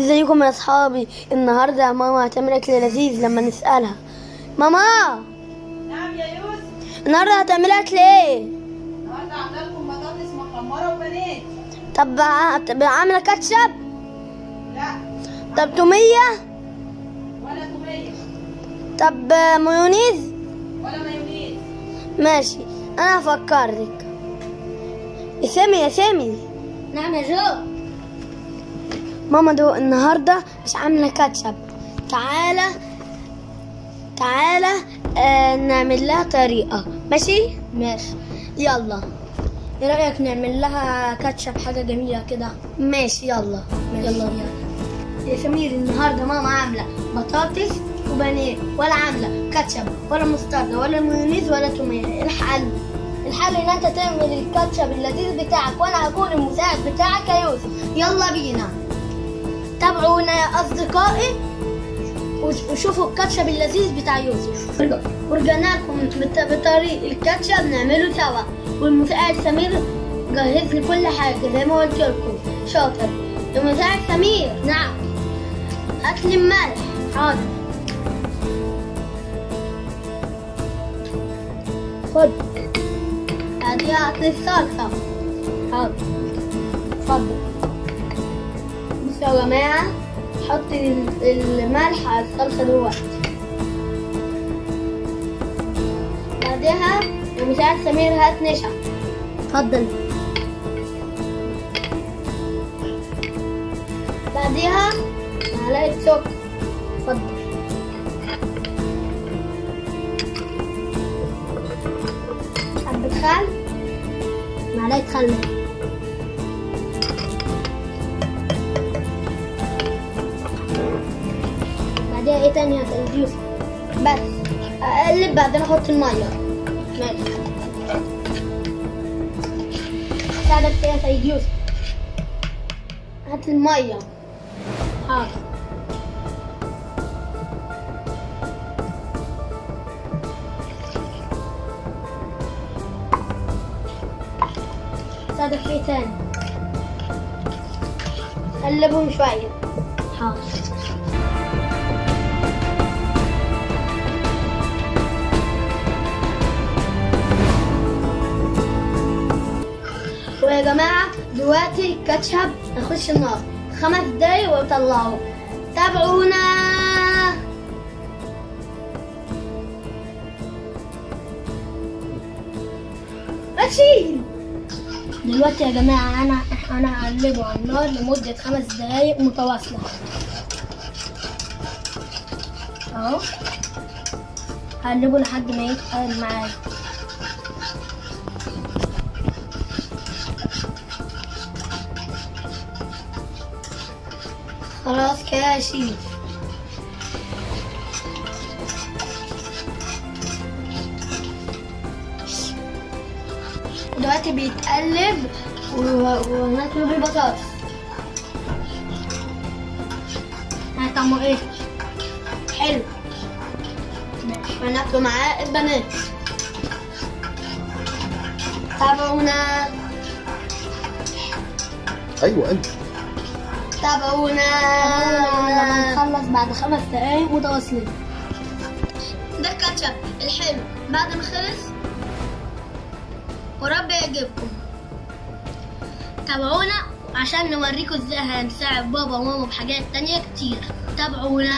ازيكم يا اصحابي؟ النهارده ماما هتعمل اكل لذيذ لما نسالها. ماما. نعم يا يوسف. النهارده هتعمل اكل ايه؟ النهارده عامله لكم بطاطس محمره وبانيه. طب عامله كاتشب؟ لا. طب توميه؟ ولا توميه. طب مايونيز؟ ولا مايونيز. ماشي، انا هفكرك. يا سامي. نعم يا جو. ماما دو النهارده مش عامله كاتشب. تعالى نعمل لها طريقه. ماشي يلا. ايه رايك نعمل لها كاتشب، حاجه جميله كده؟ ماشي يلا. يا سمير، النهارده ماما عامله بطاطس وبانيه، ولا عامله كاتشب ولا مسترد ولا مايونيز ولا توميه. الحل ان انت تعمل الكاتشب اللذيذ بتاعك، وانا هكون المساعد بتاعك يا يوسف. يلا بينا، تابعونا يا أصدقائي وشوفوا الكاتشب اللذيذ بتاع يوسف. ورجعنا لكم بطريق الكاتشب نعمله سوا، والمساعد سمير جهز لي كل حاجة زي ما قلت لكم. شاطر المساعد سمير. نعم. أكل الملح. حاضر. خد هدي، أعطي الصلصة. حاضر. اتفضل. يا جماعة، حط الملح على الصلصة دلوقتي. بعدها المساعد سمير هات نشا. اتفضل. بعدها معلقة سكر. اتفضل. حبة خل. معلقة خل. ايه تاني هتقلبيه؟ بس اقلب، بعدين احط الميه. ماشي، ساعدك فيها يا سيد يوسف. هات الميه. حاضر. ساعدك فيه تاني، قلبهم شويه. حاضر. يا جماعة دلوقتي الكاتشب هيخش النار 5 دقايق وطلعوه. تابعونا. ماشي. دلوقتي يا جماعة أنا هقلبه على النار لمدة 5 دقايق متواصلة. أهو هقلبه لحد ما يتقل معايا. خلاص كده يا شيف. دلوقتي بيتقلب وهناكله بالبطاطس. طعمه ايه؟ حلو. هناكله معاه البانيه. تابعونا. ايوه انت. تابعونا لما نخلص بعد 5 دقايق متواصلين. ده الكاتشب الحلو. بعد ما خلص، وربي يعجبكم. تابعونا عشان نوريكم ازاي هنساعد بابا وماما بحاجات تانية كتير. تابعونا.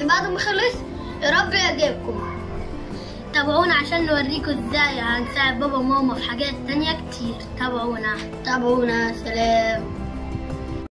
بعد ما خلص، يا رب يعجبكم. تابعونا عشان نوريكم ازاي هنساعد بابا وماما في حاجات تانية كتير. تابعونا. سلام.